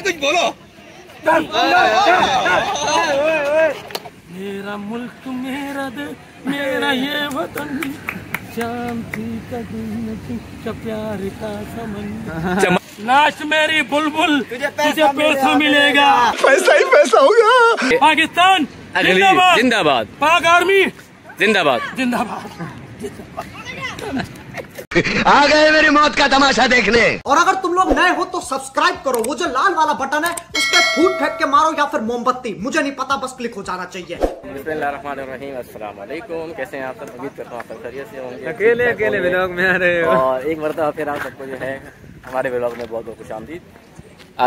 भाई कुछ बोलो। मेरा मुल्क मेरा देश मेरा ये वतन, शाम थी कदम थी प्यार का समन, लास्ट मेरी बुलबुल तुझे पैसा मिलेगा, पैसा ही पैसा होगा। पाकिस्तान जिंदाबाद जिंदाबाद, पाक आर्मी जिंदाबाद जिंदाबाद। आ गए मेरी मौत का तमाशा देखने। और अगर तुम लोग नए हो तो सब्सक्राइब करो, वो जो लाल वाला बटन है उस पर फूट फेंक के मारो या फिर मोमबत्ती, मुझे नहीं पता, बस क्लिक हो जाना चाहिए। बिस्मिल्लाहिर्रहमानिर्रहीम, कैसे हैं आप सब? उम्मीद करता हूँ आप सब खैरियत से होंगे। अकेले अकेले व्लॉग में आ रहे हो और एक मरतबा फिर आप सबको जो है हमारे व्लॉग में बहुत बहुत खुशामदीद।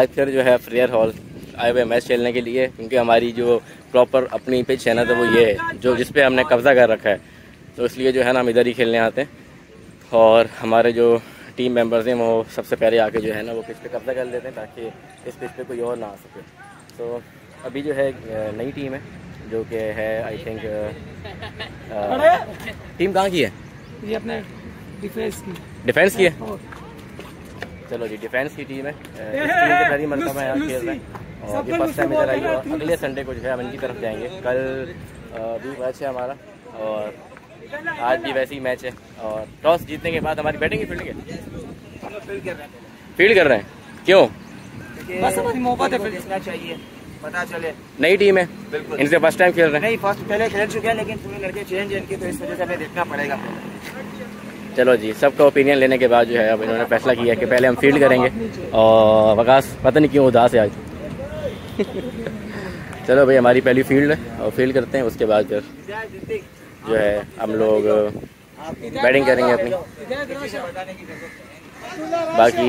आज फिर जो है प्रेयर हॉल आए हुए मैच खेलने के लिए, क्योंकि हमारी जो प्रॉपर अपनी पे चैनल है वो ये है जो जिसपे हमने कब्जा कर रखा है, तो इसलिए जो है ना हम इधर ही खेलने आते हैं। और हमारे जो टीम मेंबर्स हैं वो सबसे पहले आके जो है ना वो पिच पे कब्जा कर लेते हैं ताकि इस पिच पे कोई और ना आ सके। तो अभी जो है नई टीम है जो कि है आई थिंक टीम कहाँ की है? ये अपने डिफेंस की है। चलो जी, डिफेंस की टीम है। सारी मरतबा में यहाँ खेल रहे हैं और ये फर्स्ट टाइम इधर आई है। अगले संडे को जो है हम इनकी तरफ जाएंगे। कल भी मैच है हमारा और आज भी वैसे ही मैच है। और टॉस जीतने के बाद हमारी बैटिंग फील्ड कर रहे हैं। क्यों? बस हमारी मोहब्बत है, फील्ड चाहिए, पता चले। नई टीम है, इनसे फर्स्ट टाइम खेल रहे हैं। नहीं, फर्स्ट पहले खेल चुके हैं लेकिन पूरे लड़के चेंज हैं इनके, तो इस वजह से हमें देखना पड़ेगा। चलो जी, सबका ओपिनियन लेने के बाद जो है अब इन्होंने फैसला किया कि पहले हम फील्ड करेंगे। और वकास पता नहीं क्यों उदास है आज। चलो भाई, हमारी पहली फील्ड है और फील्ड करते हैं, उसके बाद फिर जो है हम लोग बैटिंग करेंगे अपनी। बाकी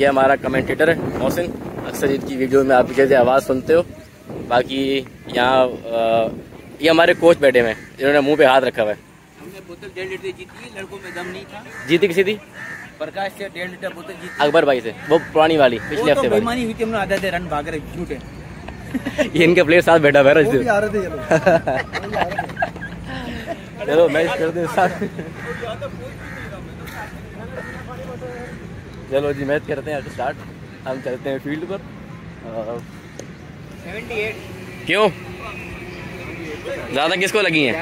ये हमारा कमेंटेटर है मोहसिन, अक्सर इसकी वीडियो में आप जैसे आवाज़ सुनते हो। बाकी यहाँ ये हमारे कोच बैठे हुए हैं, इन्होंने मुंह पे हाथ रखा हुआ है। हमने बोतल 1.5 लीटर जीती, लड़कों में दम नहीं था। जीती किसी थी? प्रकाश से 1.5 लीटर बोतल जीती, अकबर भाई से, वो पुरानी वाली, पिछले हफ्ते वाली। आधे रन भाग रहे, झूठ है। ये इनका प्लेयर साथ बैठा हुआ। चलो मैच कर दे साथ। चलो जी, मैच करते हैं स्टार्ट। हम चलते हैं फील्ड पर। 78 क्यों ज़्यादा किसको लगी हैं?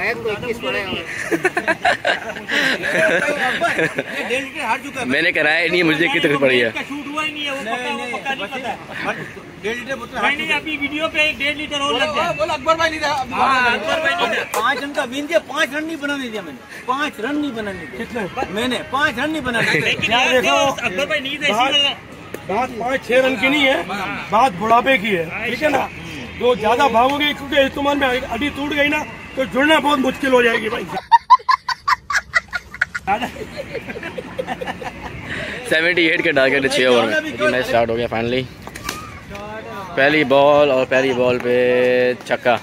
मैंने कराया नहीं, मुझे कितनी पड़ी है। बात 5-6 रन की नहीं है, बात बुढ़ापे की है, ठीक है ना। जो ज्यादा भागोगे क्योंकि इस उम्र में अभी टूट गई ना तो जुड़ना बहुत मुश्किल हो जाएगी भाई। 78 के टारगेट 6 ओवर में। मैच स्टार्ट हो गया फाइनली। पहली बॉल और पहली बॉल पे छक्का,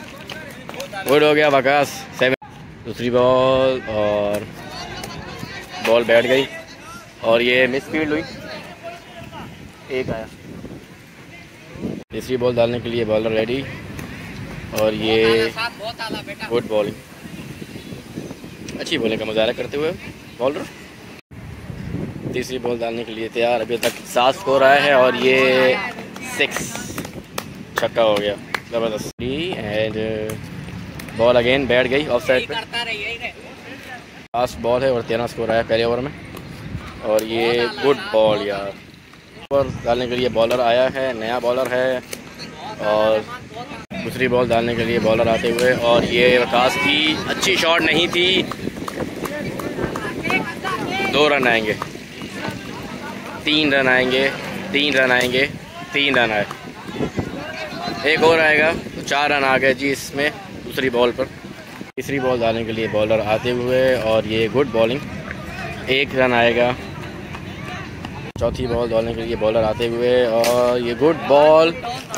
गुड हो गया वकास। दूसरी बॉल और बॉल बैठ गई और ये मिस फील्ड हुई, एक आया। तीसरी बॉल डालने के लिए बॉलर रेडी और ये गुड बॉलिंग, अच्छी बॉलिंग का मुजाहरा करते हुए बॉलर। तीसरी बॉल डालने के लिए तैयार, अभी तक 7 स्कोर आया है और ये 6 छक्का हो गया, ज़बरदस्त। एंड बॉल अगेन बैठ गई ऑफ साइड पे। लास्ट बॉल है और 13 स्कोर आया पहले ओवर में और ये गुड बॉल यार। ओवर डालने के लिए बॉलर आया है, नया बॉलर है। और दूसरी बॉल डालने के लिए बॉलर आते हुए और ये वकास की अच्छी शॉट नहीं थी, 2 रन आएंगे, 3 रन आएंगे, 3 रन आएंगे, 3 रन आए, 1 और आएगा तो 4 रन आ गए जी इसमें दूसरी बॉल पर। तीसरी बॉल डालने के लिए बॉलर आते हुए और ये गुड बॉलिंग, 1 रन आएगा। चौथी बॉल डालने के लिए बॉलर आते हुए और ये गुड बॉल,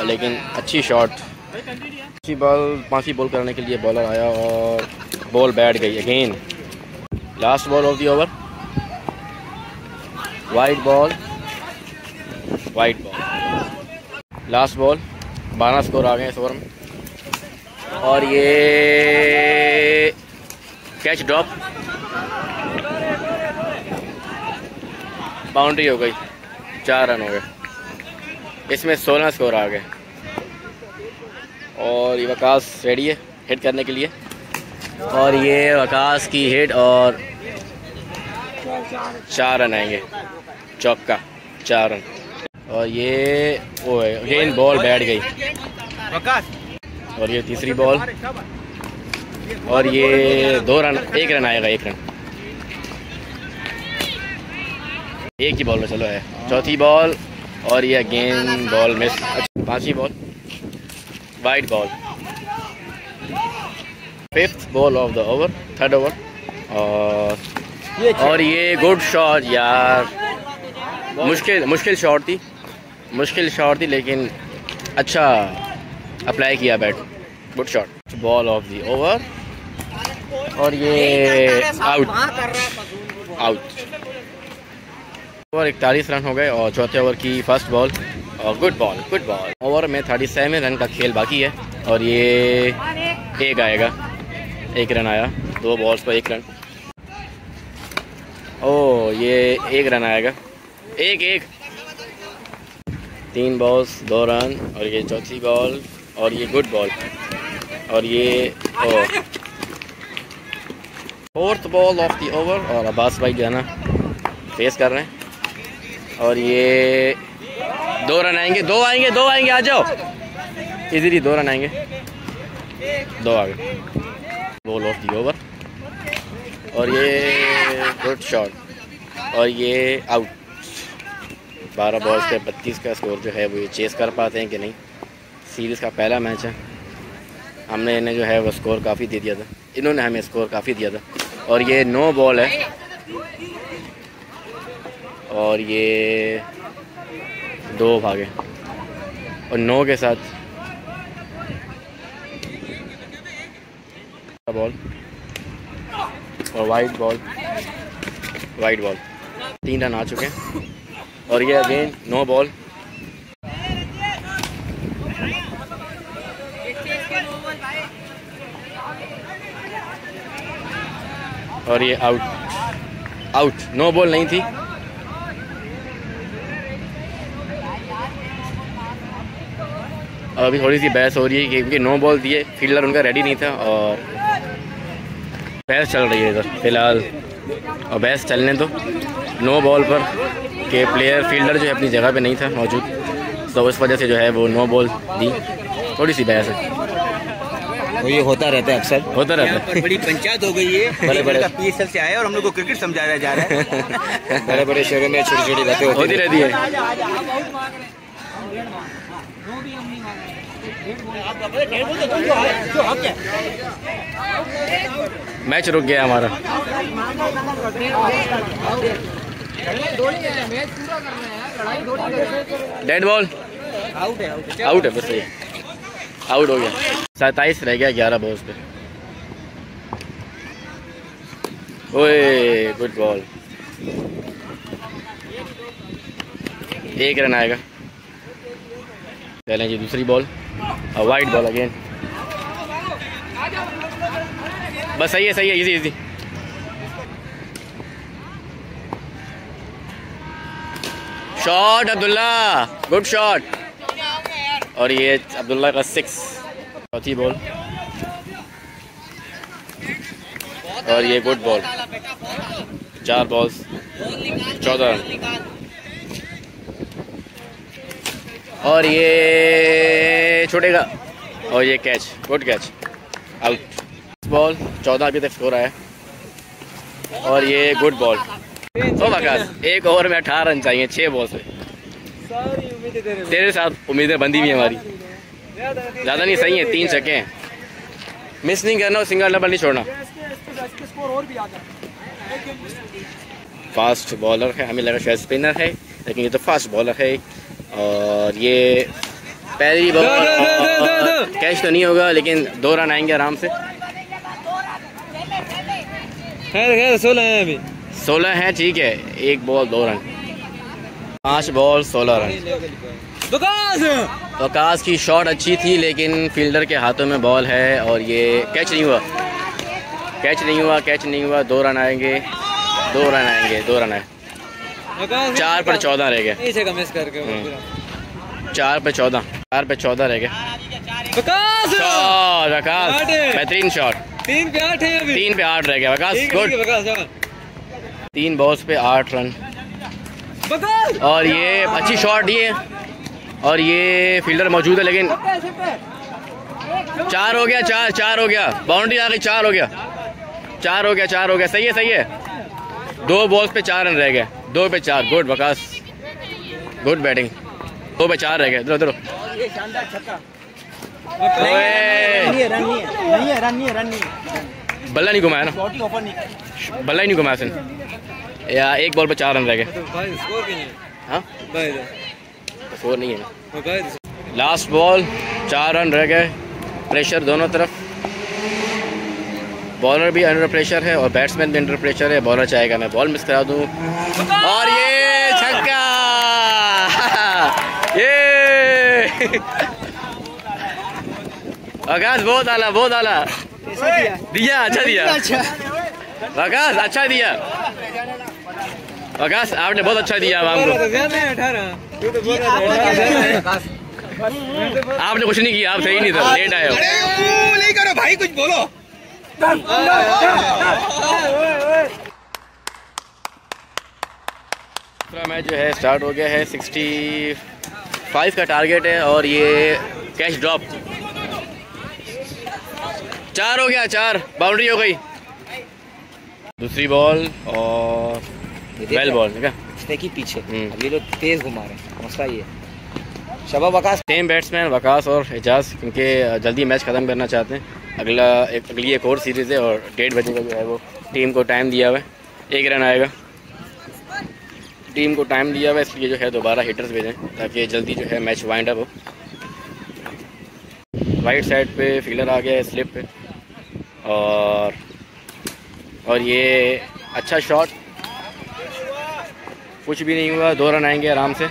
लेकिन अच्छी शॉट। अच्छी बॉल। 5वीं बॉल करने के लिए बॉलर आया और बॉल बैठ गई again. Last ball of the over, wide ball, wide ball. Last ball, 12 score आ गए इस ओवर में और ये कैच ड्रॉप, बाउंड्री हो गई, 4 रन हो गए। इसमें 16 स्कोर आ गए और ये वकास रेडी है हिट करने के लिए और ये वकास की हिट और 4 रन आएंगे चौक का 4 रन और ये वो है अगेन बॉल बैठ गई वकास और ये तीसरी बॉल और ये 2 रन 1 रन आएगा 1 रन एक ही बॉल में चलो है चौथी बॉल और ये अगेन बॉल मिस पांचवी ball wide ball fifth ball of the over third over और ये गुड शॉट यार मुश्किल शॉट थी लेकिन अच्छा अप्लाई किया bat good shot ball of the over और ये आउट 41 रन हो गए और चौथे ओवर की फर्स्ट बॉल और गुड बॉल ओवर में 37 रन का खेल बाकी है और ये 1 आएगा 1 रन आया 2 बॉल्स पर 1 रन ओ ये 1 रन आएगा 1-1 3 बॉल्स 2 रन और ये चौथी बॉल और ये गुड बॉल और ये fourth ball of the over और अब्बास भाई जाना फेस कर रहे हैं और ये 2 रन आएंगे 2 आएंगे आ जाओ इजीली 2 रन आएंगे 2 आ गए बॉल ऑफ द ओवर और ये गुड शॉट और ये आउट 12 बॉल्स पे 32 का स्कोर जो है वो ये चेस कर पाते हैं कि नहीं। सीरीज़ का पहला मैच है, हमने इन्हें जो है वो स्कोर काफ़ी दे दिया था, इन्होंने हमें स्कोर काफ़ी दिया था। और ये 9 बॉल है और ये 2 भागे और 9 के साथ बॉल और वाइड बॉल 3 रन आ चुके हैं और ये अगेन 9 बॉल और ये आउट 9 बॉल नहीं थी। अभी थोड़ी सी बहस हो रही है क्योंकि 9 बॉल दिए, फील्डर उनका रेडी नहीं था और बहस चल रही है इधर फिलहाल। और बहस चलने दो 9 बॉल पर के प्लेयर फील्डर जो है अपनी जगह पे नहीं था मौजूद, तो उस वजह से जो है वो 9 बॉल दी। थोड़ी सी बहस है, तो ये होता रहता है, अक्सर होता रहता है। बड़ी पंचायत हो गई है, बड़े PSL से आए और हम लोग को क्रिकेट समझाया जा रहा है। बड़े बड़े शहरों में छोटी छोटी बातें होती रहती है। मैच रुक गया हमारा। डेड बॉल आउट है, बस ये आउट हो गया। 27 रह गया 11 बॉल्स पे। ओए गुड बॉल, 1 रन आएगा। चलें जी दूसरी बॉल और वाइड बॉल अगेन। बस सही है easy. Shot Abdullah, good shot और ये अब्दुल्ला का 6। चौथी बॉल और ये गुड बॉल। 4 बॉल्स 14 रन और ये छोड़ेगा और ये catch, good catch out. Ball 14 अभी तक स्कोर आया और ये गुड बॉल। तो वकास 1 ओवर में 18 रन चाहिए 6 बॉल से। तेरे साथ उम्मीदें बंधी हुई हमारी, ज़्यादा नहीं सही है, 3 छक्के हैं, मिस नहीं करना और सिंगल डबल नहीं छोड़ना। फास्ट बॉलर है, हमें लगा शायद स्पिनर है लेकिन ये तो फास्ट बॉलर है। और ये पहली बॉल कैच तो नहीं होगा लेकिन 2 रन आएंगे आराम से। 16 है अभी, 16 है, ठीक है। 1 ball 2 run, 5 ball 16 run. Waqas की शॉट अच्छी थी लेकिन फील्डर के हाथों में बॉल है और ये कैच नहीं हुआ। 2 रन आएंगे। 4 पर 14 रह गए, 4 पे 14 रह गए। वकास बेहतरीन शॉट। 3 पे 8 रह गया वकास, गुड। 3 बॉल्स पे 8 रन और ये अच्छी शॉट ये, और ये फील्डर मौजूद है लेकिन 4 हो गया, 4 हो गया, बाउंड्री आ रही, 4 हो गया, 4 हो गया, सही है सही है। 2 बॉल्स पे 4 रन रह गए, 2 पे 4, गुड वकास, गुड बैटिंग। 2 पे 4 रह गए, दो दो बल्ला नहीं घुमाया ना, बल्ला ही नहीं घुमाया सिंह यार। 1 बॉल पे 4 रन रह गए, हाँ स्कोर नहीं है ना। लास्ट बॉल 4 रन रह गए, प्रेशर दोनों तरफ, बॉलर भी अंडर प्रेशर है और बैट्समैन भी अंडर प्रेशर है। बॉलर चाहेगा मैं बॉल मिस करा दूं, और ये छक्का, ये वकास बहुत आला, बहुत आला दिया, अच्छा दिया वकास, अच्छा दिया वकास, आपने बहुत अच्छा दिया आपको, आपने कुछ नहीं किया, आप सही नहीं था, लेट आए हो। नहीं करो भाई कुछ बोलो। दूसरा मैच जो है स्टार्ट हो गया है, 65 का टारगेट है और ये कैच ड्रॉप। 4 हो गया, 4 बाउंड्री हो गई। दूसरी बॉल और वेल बॉल देखिए पीछे, अब ये लोग तेज घुमा रहे हैं, मसला ये है। शबाब वकास, सेम बैट्समैन वकास और एजाज, क्योंकि जल्दी मैच ख़त्म करना चाहते हैं। अगली एक और सीरीज़ है और 1:30 बजे का जो है वो टीम को टाइम दिया हुआ है, 1 रन आएगा, टीम को टाइम दिया हुआ है, इसलिए जो है दोबारा हिटर्स भेजें ताकि जल्दी जो है मैच वाइंड अप हो। राइट साइड पे फील्डर आ गया है स्लिप पे, और ये अच्छा शॉट, कुछ भी नहीं हुआ, 2 रन आएंगे आराम से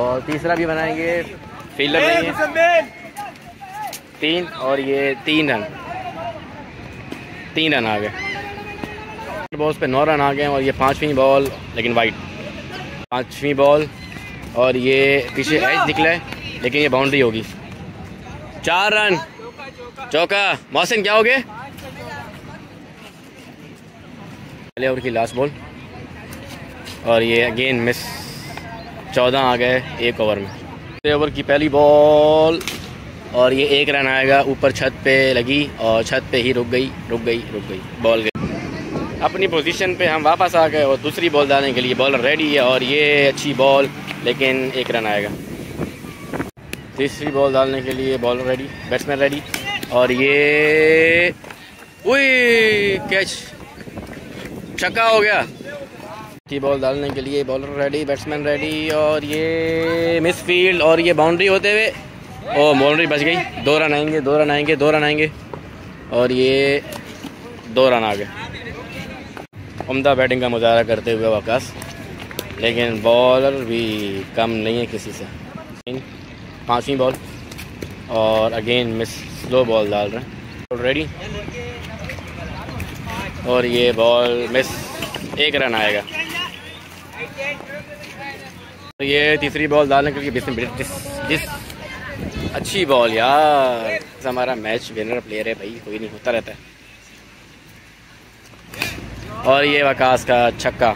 और तीसरा भी बनाएंगे, फील्डर नहीं है। 3 और ये 3 रन आ गए, बॉल्स पे 9 रन आ गए और ये 5वीं बॉल लेकिन वाइड, 5वीं बॉल और ये पीछे एज निकला है लेकिन ये बाउंड्री होगी। 4 रन चौका। मौसम क्या हो गए, पहले ओवर की लास्ट बॉल और ये अगेन मिस, 14 आ गए 1 ओवर में। पहले ओवर की पहली बॉल और ये 1 रन आएगा, ऊपर छत पे लगी और छत पे ही रुक गई बॉल गई अपनी पोजीशन पे, हम वापस आ गए और दूसरी बॉल डालने के लिए बॉलर रेडी है और ये अच्छी बॉल लेकिन 1 रन आएगा। तीसरी बॉल डालने के लिए बॉलर रेडी, बैट्समैन रेडी और ये कैच, छक्का हो गया। की बॉल डालने के लिए बॉलर रेडी, बैट्समैन रेडी और ये मिस फील्ड और ये बाउंड्री होते हुए, ओ बाउंड्री बच गई। 2 रन आएंगे और ये 2 रन आ गए। उम्दा बैटिंग का मुजाहरा करते हुए वकास, लेकिन बॉलर भी कम नहीं है किसी से। 5वीं बॉल और अगेन मिस, स्लो बॉल डाल रहे हैं ऑलरेडी और ये बॉल मिस, 1 रन आएगा। ये तीसरी बॉल डालने के लिए बिस्मिल्लाह, अच्छी बॉल यार, हमारा मैच विनर प्लेयर है भाई, कोई नहीं होता रहता है। और ये वकास का छक्का।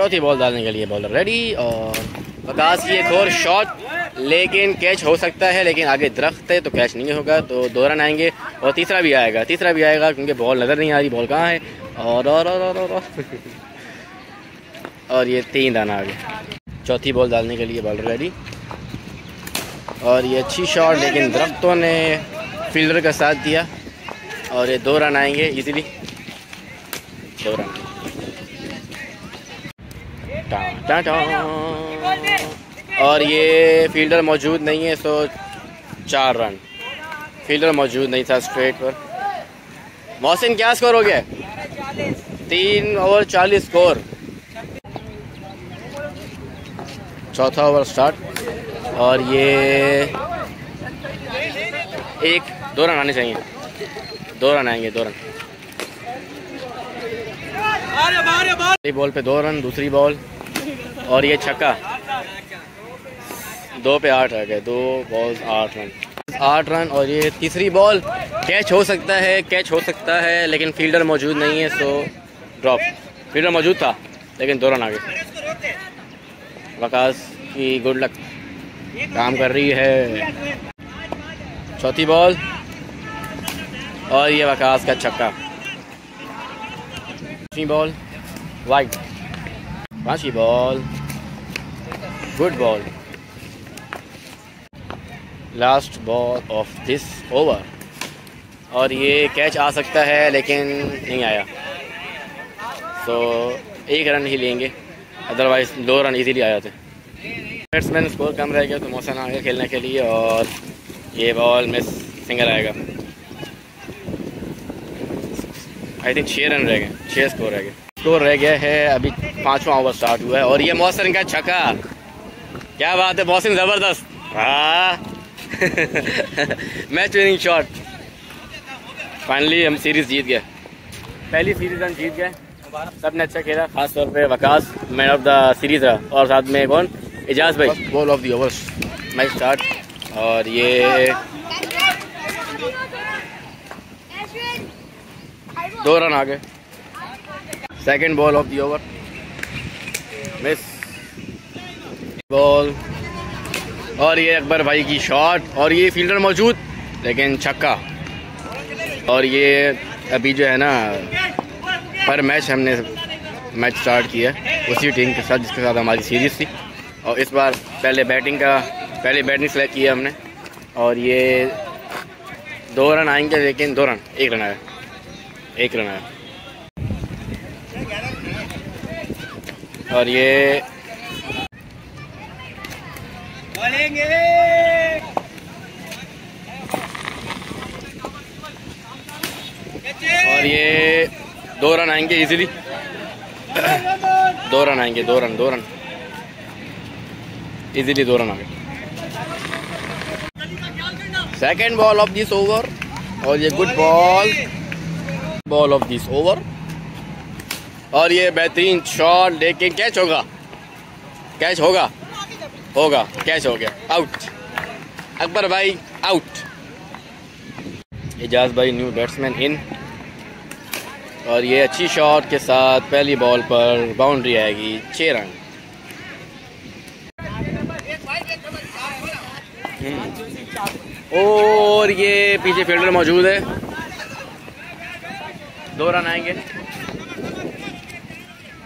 4थी बॉल डालने के लिए बॉलर रेडी और वकास की एक और शॉट लेकिन कैच हो सकता है, लेकिन आगे दरख्त है तो कैच नहीं होगा, तो 2 रन आएंगे और तीसरा भी आएगा क्योंकि बॉल नज़र नहीं आ रही, बॉल कहाँ है और ये 3 रन आ गए। 4थी बॉल डालने के लिए बॉलर रेडी और ये अच्छी शॉट लेकिन दरख्तों ने फील्डर का साथ दिया और ये 2 रन आएंगे ईजिली, 2 रन। और ये फील्डर मौजूद नहीं है, सो 4 रन, फील्डर मौजूद नहीं था स्ट्रेट पर। मोहसिन क्या स्कोर हो गया, 3 ओवर 40 स्कोर। 4था ओवर स्टार्ट और ये 2 रन आने चाहिए, 2 रन आएंगे, 2 रन। बॉल पे 2 रन, दूसरी बॉल और ये छक्का। दो पे 8 आ गए, 2 बॉल्स 8 रन और ये तीसरी बॉल कैच हो सकता है, लेकिन फील्डर मौजूद नहीं है, सो ड्रॉप। फील्डर मौजूद था लेकिन 2 रन आ गए। वकास की गुड लक काम कर रही है। चौथी बॉल और ये वकास का छक्का। पांचवी बॉल वाइड, पांचवी ball good ball. Last ball of this over और ये कैच आ सकता है लेकिन नहीं आया, तो 1 रन ही लेंगे, अदरवाइज 2 रन इजीली आ जाते। बैट्समैन स्कोर कम रह गया तो मोहसिन आगे खेलने के लिए और ये बॉल मिस, सिंगल आएगा। आई थिंक 6 रन रह गए, 6 स्कोर रह गए, है। अभी 5वां ओवर स्टार्ट हुआ है और ये मोहसिन का छक्का। क्या बात है मोहसिन, ज़बरदस्त। Match winning shot. फाइनली हम सीरीज़ जीत गए, पहली सीरीज़ हम जीत गए। सब ने अच्छा खेला, खास तौर पे Waqas man of the series रहा और साथ में कौन, एजाज भाई। Ball of the over match start और ये 2 रन आ गए। Second ball of the over miss ball और ये अकबर भाई की शॉट और ये फील्डर मौजूद लेकिन छक्का। और ये अभी जो है ना पर मैच हमने मैच स्टार्ट किया उसी टीम के साथ जिसके साथ हमारी सीरीज़ थी और इस बार पहले बैटिंग सेलेक्ट किया हमने और ये 2 रन आएंगे लेकिन 2 रन, 1 रन आया। और ये बोलेंगे और ये 2 रन आएंगे इजीली, 2 रन आएंगे इजीली, 2 रन आ गए। Second ball of this over और ये good ball, ball of this over और ये बेहतरीन शॉट लेकिन कैच होगा, कैच हो गया। आउट अकबर भाई, आउट। एजाज भाई न्यू बैट्समैन इन और ये अच्छी शॉट के साथ पहली बॉल पर बाउंड्री आएगी, 6 रन। और ये पीछे फील्डर मौजूद है, 2 रन आएंगे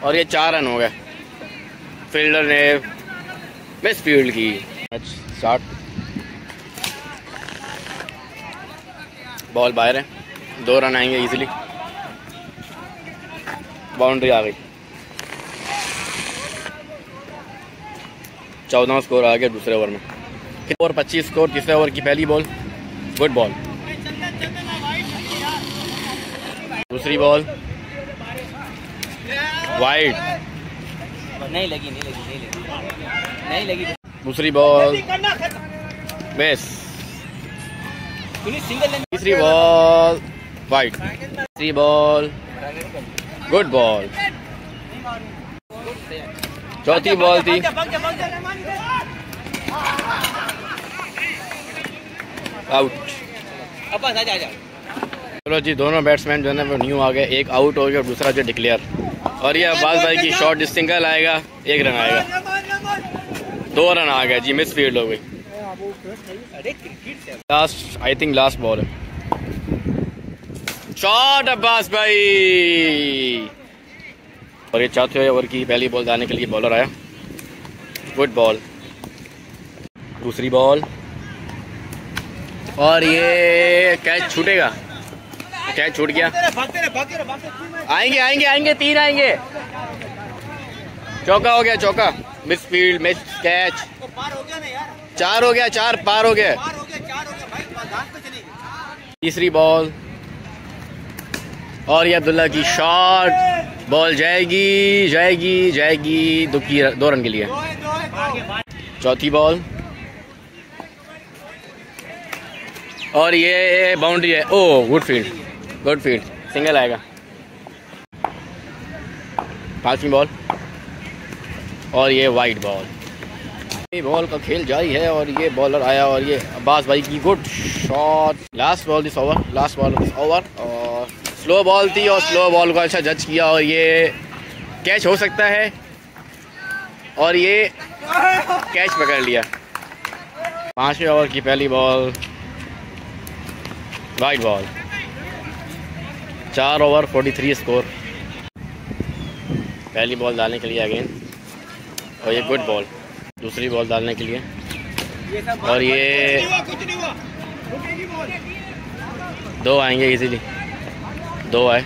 और ये 4 रन हो गए। फील्डर ने मिस फील्ड की। मैच स्टार्ट, बॉल बाहर है, 2 रन आएंगे इजीली, बाउंड्री आ गई। 14वां स्कोर आ गया दूसरे ओवर में। और 25 स्कोर तीसरे ओवर की पहली बॉल, गुड बॉल। दूसरी बॉल वाइड, नहीं लगी। दूसरी बॉल बेस, तीसरी बॉल वाइड, तीसरी बॉल गुड बॉल। चौथी बॉल थी, आउट। चलो जी, दोनों बैट्समैन जो है ना वो न्यू आ गए, एक आउट हो गया और दूसरा जो डिक्लेयर। और ये अब्बास भाई की शॉट, सिंगल आएगा, 1 रन आएगा, 2 रन आ गया जी, मिस फील्ड हो गई। Last, I think last ball है, शॉट अब्बास भाई। और ये 4वें ओवर की पहली बॉल डालने के लिए बॉलर आया, गुड बॉल। दूसरी बॉल और ये कैच छूटेगा, कैच छूट गया। आएंगे 3 आएंगे, चौका हो गया, चौका। मिस फील्ड, मिस कैच, 4 हो गया, 4 पार हो गया। तीसरी बॉल और ये अब्दुल्ला की शॉट, बॉल जाएगी 2 रन के लिए। चौथी बॉल और ये बाउंड्री है, ओ गुड फील्ड, सिंगल आएगा। 5वीं बॉल और ये वाइड बॉल, बॉल का खेल जारी है और ये बॉलर आया और ये अब्बास भाई की good shot. Last ball this over और स्लो बॉल थी और स्लो बॉल को अच्छा जज किया और ये कैच हो सकता है और ये कैच पकड़ लिया। 5वें ओवर की पहली ball wide ball. 4 over 43 score. पहली बॉल डालने के लिए अगेन और ये गुड बॉल। दूसरी बॉल डालने के लिए और ये दो आएंगे इजीली, दो आए।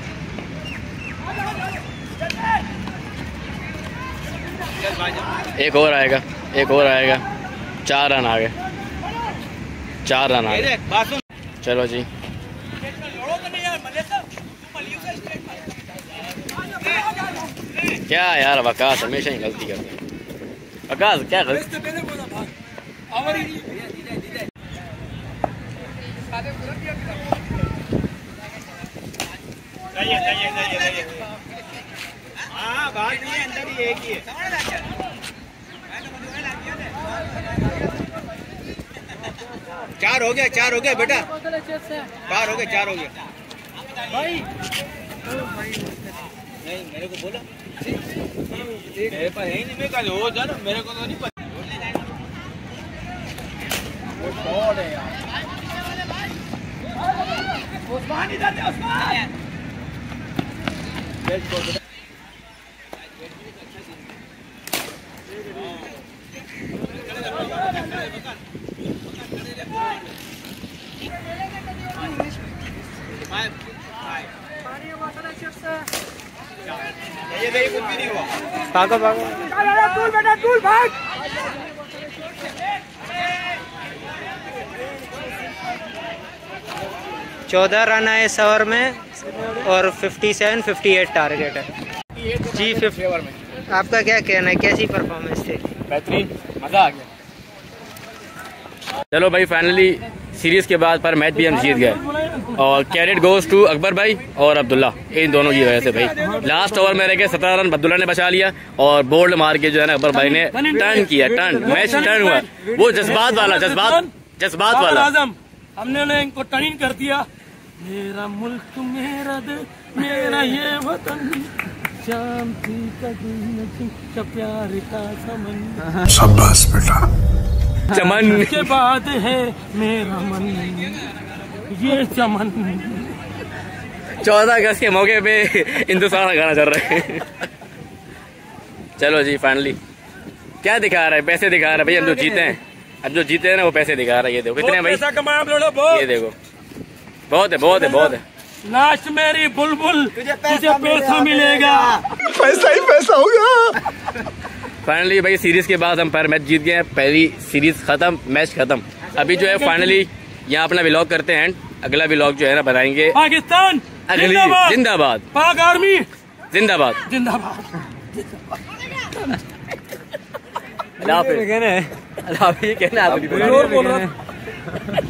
एक और आएगा। 4 रन आ गए। चलो जी, क्या यार वकास हमेशा ही गलती करते हैं। वकास क्या चार हो गया बेटा, 4 हो गया। नहीं मेरे को बोला, मेरे पास है नहीं, मैं कल हो जाना, मेरे को तो नहीं पता। वो शॉट है यार, उस्मान इधर दे, उस्मान बेस्ट बॉल। भागो दूर बेटा, दूर भाग। चौदह रन आए इस ओवर में और 57-58 टारगेट है जी। 5th ओवर में आपका क्या कहना है, कैसी परफॉर्मेंस थी? बेहतरीन, मज़ा आ गया। चलो भाई, फाइनली सीरीज के बाद पर मैच भी हम जीत गए और क्रेडिट गोज टू अकबर भाई और अब्दुल्ला, इन दोनों की वजह से भाई। लास्ट ओवर में रह के 17 रन अब्दुल्ला ने बचा लिया और बोल्ड मार के जो है ना अकबर भाई ने टर्न किया। मैच टर्न हुआ। वो जज्बात वाला हमने इनको टर्न कर दिया। मेरा मुल्क मेरा देश मेरा ये वतन, शांति का दिन का प्यार का समन, शाबाश बेटा, चमन के बाद है मेरा मन ये चमन। 14 अगस्त के मौके पे हिंदुस्तान का गाना चल रहा है। चलो जी, फाइनली क्या दिखा रहा है, पैसे दिखा रहा है भाई। हम जो जीते हैं, अब जो जीते हैं ना वो पैसे दिखा रहा है। ये देखो कितने भाई पैसा कमाया बहुत। ये देखो बहुत है। लास्ट मेरी बुलबुल तुझे पैसा मिलेगा, पैसा ही पैसा होगा। फाइनली भाई सीरीज के बाद हम पर मैच जीत गए हैं। पहली सीरीज खत्म, मैच खत्म। अभी जो है फाइनली यहाँ अपना व्लॉग करते हैं एंड अगला व्लॉग जो है ना बनाएंगे। पाकिस्तान जिंदाबाद, पाक आर्मी जिंदाबाद।